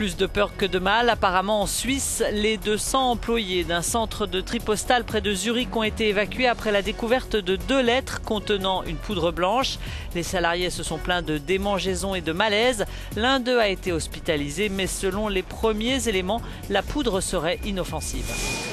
Plus de peur que de mal, apparemment en Suisse, les 200 employés d'un centre de tri postal près de Zurich ont été évacués après la découverte de 2 lettres contenant une poudre blanche. Les salariés se sont plaints de démangeaisons et de malaise. L'un d'eux a été hospitalisé, mais selon les premiers éléments, la poudre serait inoffensive.